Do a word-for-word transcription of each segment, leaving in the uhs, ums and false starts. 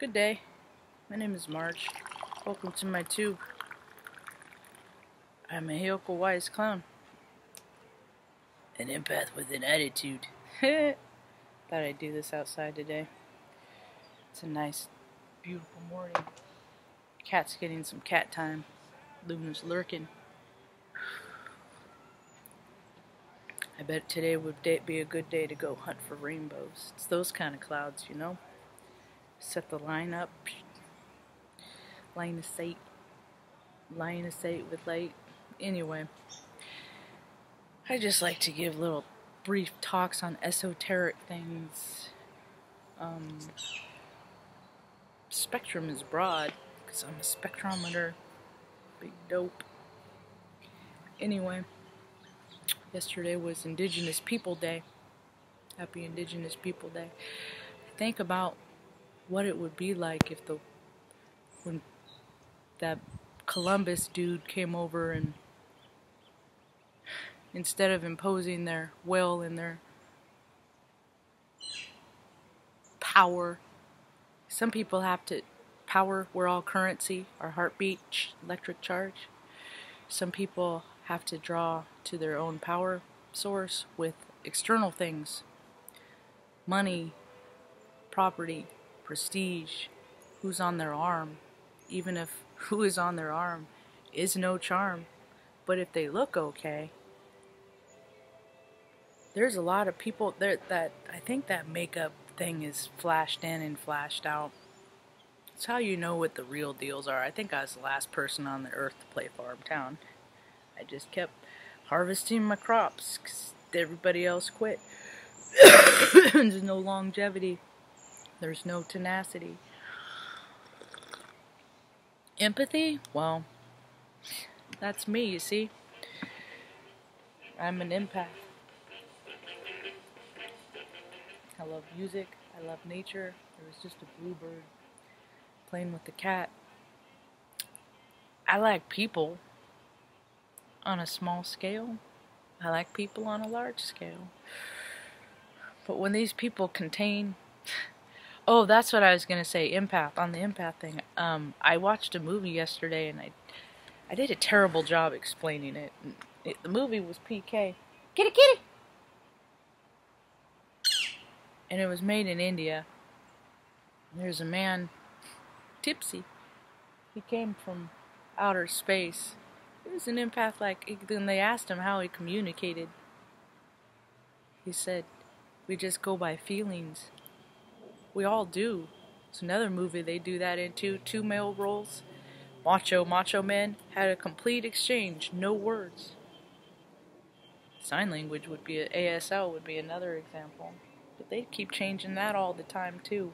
Good day. My name is Marge. Welcome to my tube. I'm a Heyoka wise clown. An empath with an attitude. Thought I'd do this outside today. It's a nice, beautiful morning. Cat's getting some cat time. Luna's lurking. I bet today would be a good day to go hunt for rainbows. It's those kind of clouds, you know. Set the line up. Line of sight. Line of sight with light. Anyway, I just like to give little brief talks on esoteric things. Um, spectrum is broad, because I'm a spectrometer. Big dope. Anyway, yesterday was Indigenous People Day. Happy Indigenous People Day. Think about what it would be like if the when that Columbus dude came over and instead of imposing their will and their power, some people have to power, we're all currency, our heartbeat, electric charge. Some people have to draw to their own power source with external things. Money, property, prestige, who's on their arm. Even if who is on their arm is no charm, but if they look okay, there's a lot of people there that I think that makeup thing is flashed in and flashed out. It's how you know what the real deals are. I think I was the last person on the earth to play Farmtown. I just kept harvesting my crops because everybody else quit. There's no longevity. There's no tenacity. Empathy? Well, that's me, you see. I'm an empath. I love music. I love nature. There was just a bluebird playing with the cat. I like people on a small scale. I like people on a large scale. But when these people contain... Oh, that's what I was gonna say. Empath on the empath thing. Um, I watched a movie yesterday, and I, I did a terrible job explaining it. it the movie was P K. Kitty, kitty. And it was made in India. There's a man, tipsy. He came from outer space. He was an empath. Like then they asked him how he communicated. He said, "We just go by feelings." We all do. It's another movie they do that into. Two male roles. Macho, macho men had a complete exchange. No words. Sign language would be, A S L would be another example. But they keep changing that all the time too.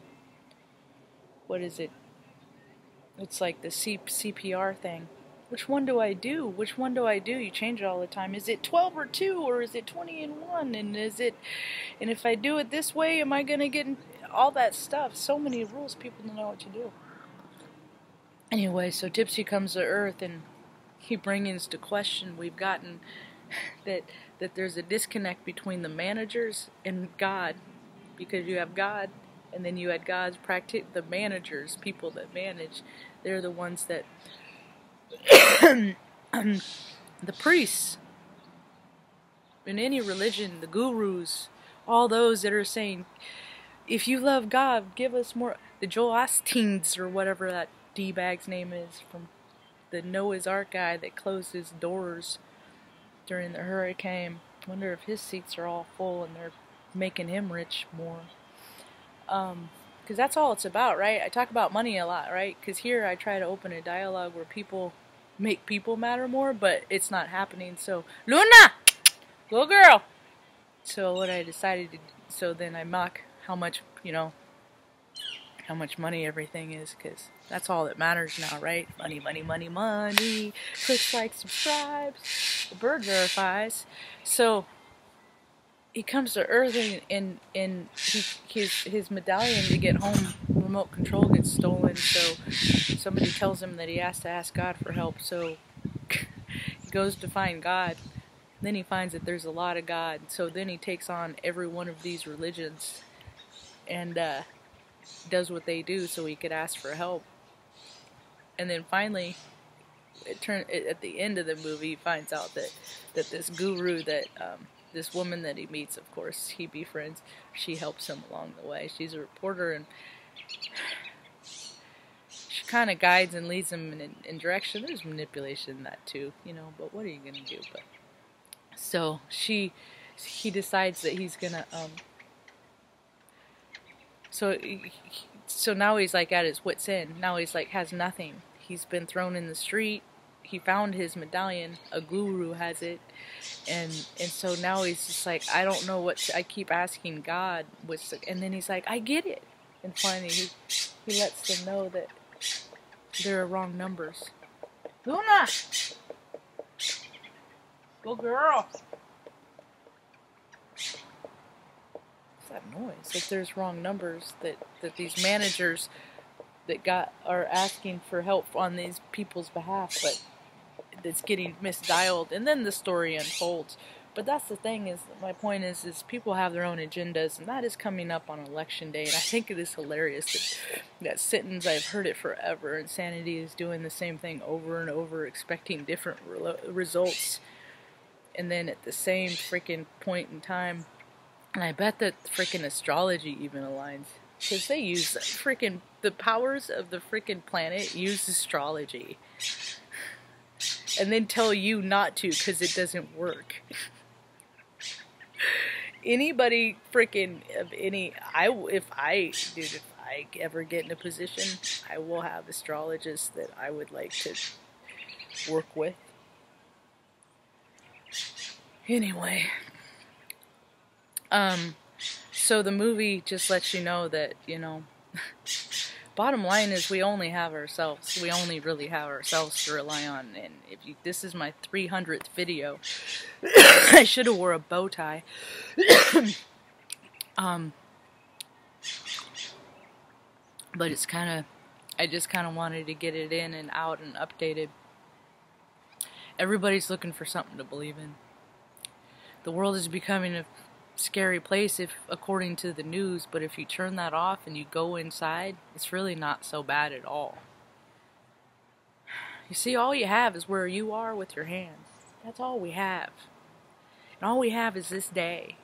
What is it? It's like the C P R thing. Which one do I do? Which one do I do? You change it all the time. Is it twelve or two? Or is it twenty and one? And is it... And if I do it this way, am I going to get... In, all that stuff. So many rules. People don't know what to do. Anyway, so Tipsy comes to Earth and he brings to question we've gotten that that there's a disconnect between the managers and God, because you have God and then you had God's practice. The managers, people that manage, they're the ones that the priests in any religion, the gurus, all those that are saying, if you love God, give us more. The Joel Osteens, or whatever that D-bag's name is, from the Noah's Ark guy that closed his doors during the hurricane. I wonder if his seats are all full and they're making him rich more. Um, because that's all it's about, right? I talk about money a lot, right? Because here I try to open a dialogue where people make people matter more, but it's not happening. So, Luna! Go girl! So what I decided to do, so then I mock... how much, you know, how much money everything is, because that's all that matters now, right? Money, money, money, money. Clicks, likes, subscribes. The bird verifies. So he comes to Earth and, and, and he, his, his medallion to get home, remote control gets stolen. So somebody tells him that he has to ask God for help. So he goes to find God. Then he finds that there's a lot of God. So then he takes on every one of these religions. And uh, does what they do so he could ask for help. And then finally, it turned it, at the end of the movie, he finds out that, that this guru that um, this woman that he meets, of course, he befriends, she helps him along the way. She's a reporter, and she kind of guides and leads him in, in, in direction. There's manipulation in that too, you know. But what are you gonna do? But so she, he decides that he's gonna. Um, so, so now he's like at his wit's end. Now he's like has nothing. He's been thrown in the street. He found his medallion. A guru has it. And and so now he's just like, I don't know what... To, I keep asking God. What's the, and then he's like, I get it. And finally, he, he lets them know that there are wrong numbers. Luna! Go girl! What's that noise? Like there's wrong numbers that, that these managers... that got are asking for help on these people's behalf, but it's getting misdialed, and then the story unfolds. But that's the thing is, my point is, is people have their own agendas, and that is coming up on election day, and I think it is hilarious that, that sentence, I've heard it forever, insanity is doing the same thing over and over, expecting different re results, and then at the same freaking point in time, and I bet that freaking astrology even aligns. Because they use freaking the powers of the freaking planet use astrology, and then tell you not to because it doesn't work. Anybody freaking of any, I if I dude, if I ever get in a position, I will have astrologists that I would like to work with. Anyway, um. So the movie just lets you know that, you know, bottom line is we only have ourselves. We only really have ourselves to rely on. And if you, this is my three hundredth video. I should have wore a bow tie. um, but it's kind of, I just kind of wanted to get it in and out and updated. Everybody's looking for something to believe in. The world is becoming a scary place, if according to the news, but if you turn that off and you go inside, it's really not so bad at all. You see, all you have is where you are with your hands. That's all we have. And all we have is this day.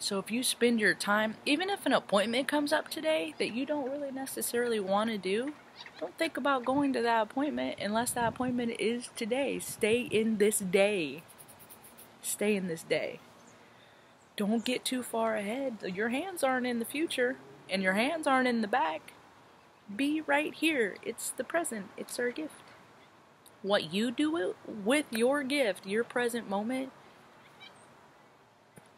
So if you spend your time, even if an appointment comes up today that you don't really necessarily want to do, don't think about going to that appointment unless that appointment is today. Stay in this day. Stay in this day. Don't get too far ahead. Your hands aren't in the future, and your hands aren't in the back. Be right here. It's the present. It's our gift. What you do with your gift, your present moment,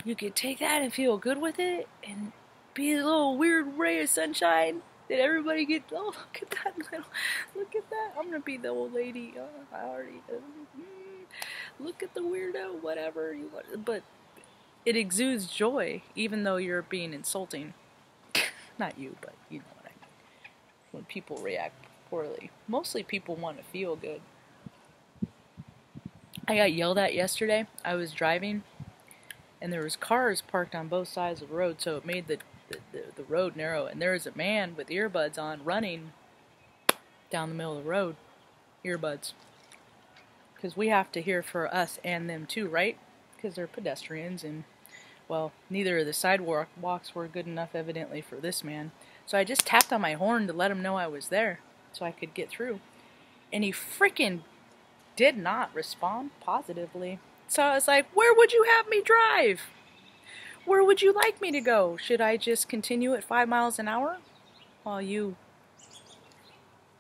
you can take that and feel good with it, and be a little weird ray of sunshine. Did everybody get, oh, look at that little, look at that. I'm going to be the old lady. Oh, I already, uh, look at the weirdo, whatever you want, but it exudes joy, even though you're being insulting. Not you, but you know what I mean. When people react poorly. Mostly people want to feel good. I got yelled at yesterday. I was driving, and there was cars parked on both sides of the road, so it made the, the, the, the road narrow. And there was a man with earbuds on running down the middle of the road. Earbuds. Because we have to hear for us and them too, right? Because they're pedestrians, and well, neither of the sidewalk walks were good enough, evidently, for this man. So I just tapped on my horn to let him know I was there, so I could get through. And he freaking did not respond positively. So I was like, where would you have me drive? Where would you like me to go? Should I just continue at five miles an hour while you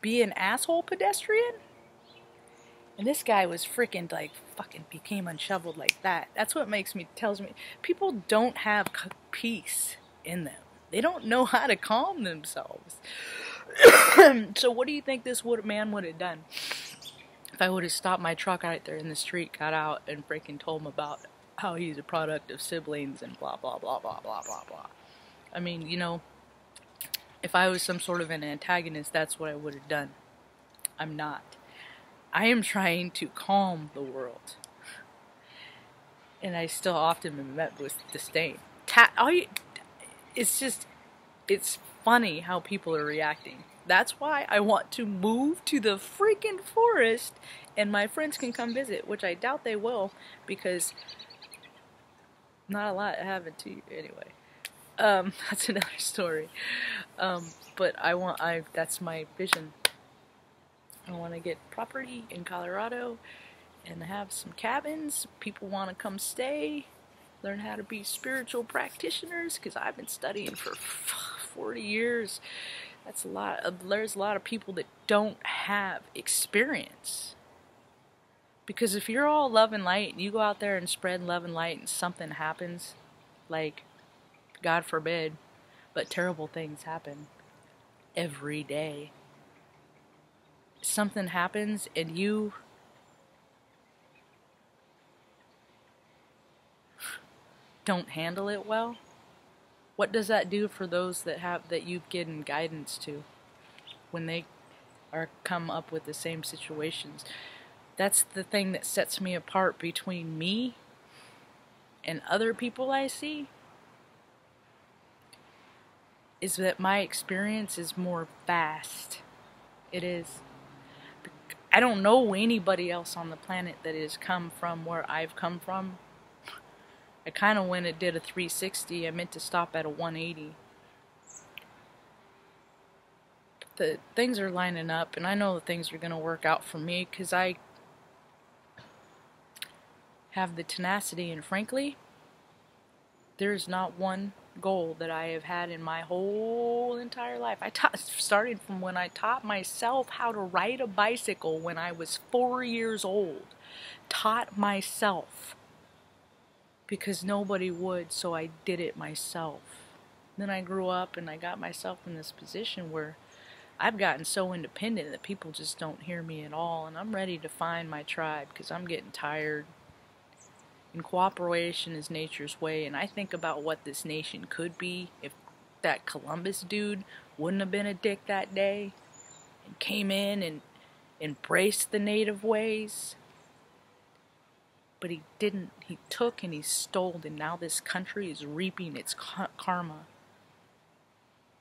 be an asshole pedestrian? And this guy was freaking like fucking became unshoveled like that. That's what makes me, tells me, people don't have peace in them. They don't know how to calm themselves. So what do you think this would, man would have done? If I would have stopped my truck right there in the street, got out and freaking told him about how he's a product of siblings and blah, blah, blah, blah, blah, blah, blah. I mean, you know, if I was some sort of an antagonist, that's what I would have done. I'm not. I am trying to calm the world, and I still often am met with disdain. Ta all you, it's just, it's funny how people are reacting. That's why I want to move to the freaking forest and my friends can come visit, which I doubt they will because not a lot happened to you anyway. Um, that's another story. Um, but I want, I, that's my vision. I want to get property in Colorado and have some cabins. People want to come stay, learn how to be spiritual practitioners because I've been studying for forty years. That's a lot of, there's a lot of people that don't have experience. Because if you're all love and light and you go out there and spread love and light and something happens, like, God forbid, but terrible things happen every day. Something happens and you don't handle it well. What does that do for those that have that you've given guidance to when they are come up with the same situations? That's the thing that sets me apart between me and other people I see, is that my experience is more vast. It is. I don't know anybody else on the planet that has come from where I've come from. I kind of went and did a three sixty. I meant to stop at a one eighty. But the things are lining up, and I know that things are going to work out for me because I have the tenacity, and frankly, there's not one goal that I have had in my whole entire life. I taught, started from when I taught myself how to ride a bicycle when I was four years old. Taught myself. Because nobody would, so I did it myself. Then I grew up and I got myself in this position where I've gotten so independent that people just don't hear me at all. And I'm ready to find my tribe because I'm getting tired. And cooperation is nature's way. And I think about what this nation could be if that Columbus dude wouldn't have been a dick that day and came in and embraced the native ways. But he didn't. He took and he stole, and now this country is reaping its karma.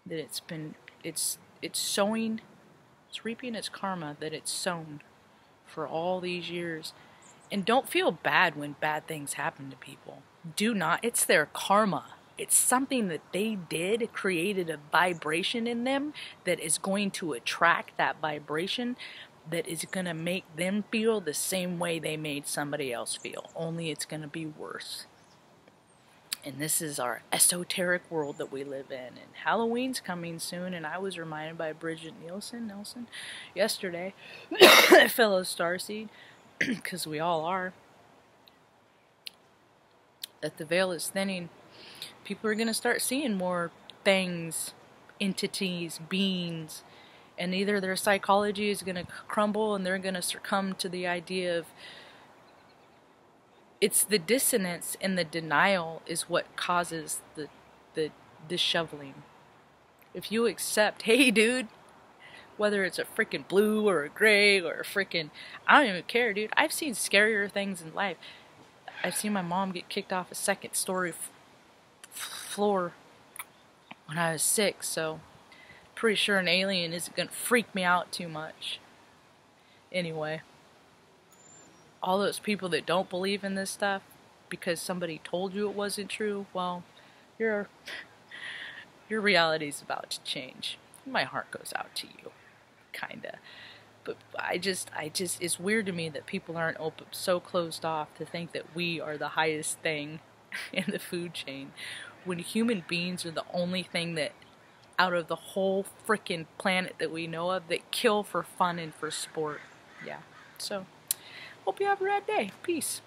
That it's been, it's, it's sowing, it's reaping its karma that it's sown for all these years. And don't feel bad when bad things happen to people. Do not. It's their karma. It's something that they did, created a vibration in them that is going to attract that vibration. That is going to make them feel the same way they made somebody else feel. Only it's going to be worse. And this is our esoteric world that we live in. And Halloween's coming soon. And I was reminded by Bridget Nielsen, Nelson yesterday, fellow starseed, because we all are, that the veil is thinning. People are going to start seeing more things, entities, beings. And either their psychology is going to crumble and they're going to succumb to the idea of... It's the dissonance and the denial is what causes the, the disheveling. If you accept, hey dude, whether it's a freaking blue or a gray or a freaking... I don't even care, dude. I've seen scarier things in life. I've seen my mom get kicked off a second story f floor when I was six, so... Pretty sure an alien isn't going to freak me out too much. Anyway, all those people that don't believe in this stuff because somebody told you it wasn't true, well, your your reality's about to change. My heart goes out to you, kinda. But I just, I just, it's weird to me that people aren't open, so closed off to think that we are the highest thing in the food chain, when human beings are the only thing that, out of the whole freaking planet that we know of, that kill for fun and for sport. Yeah. So, hope you have a rad day. Peace.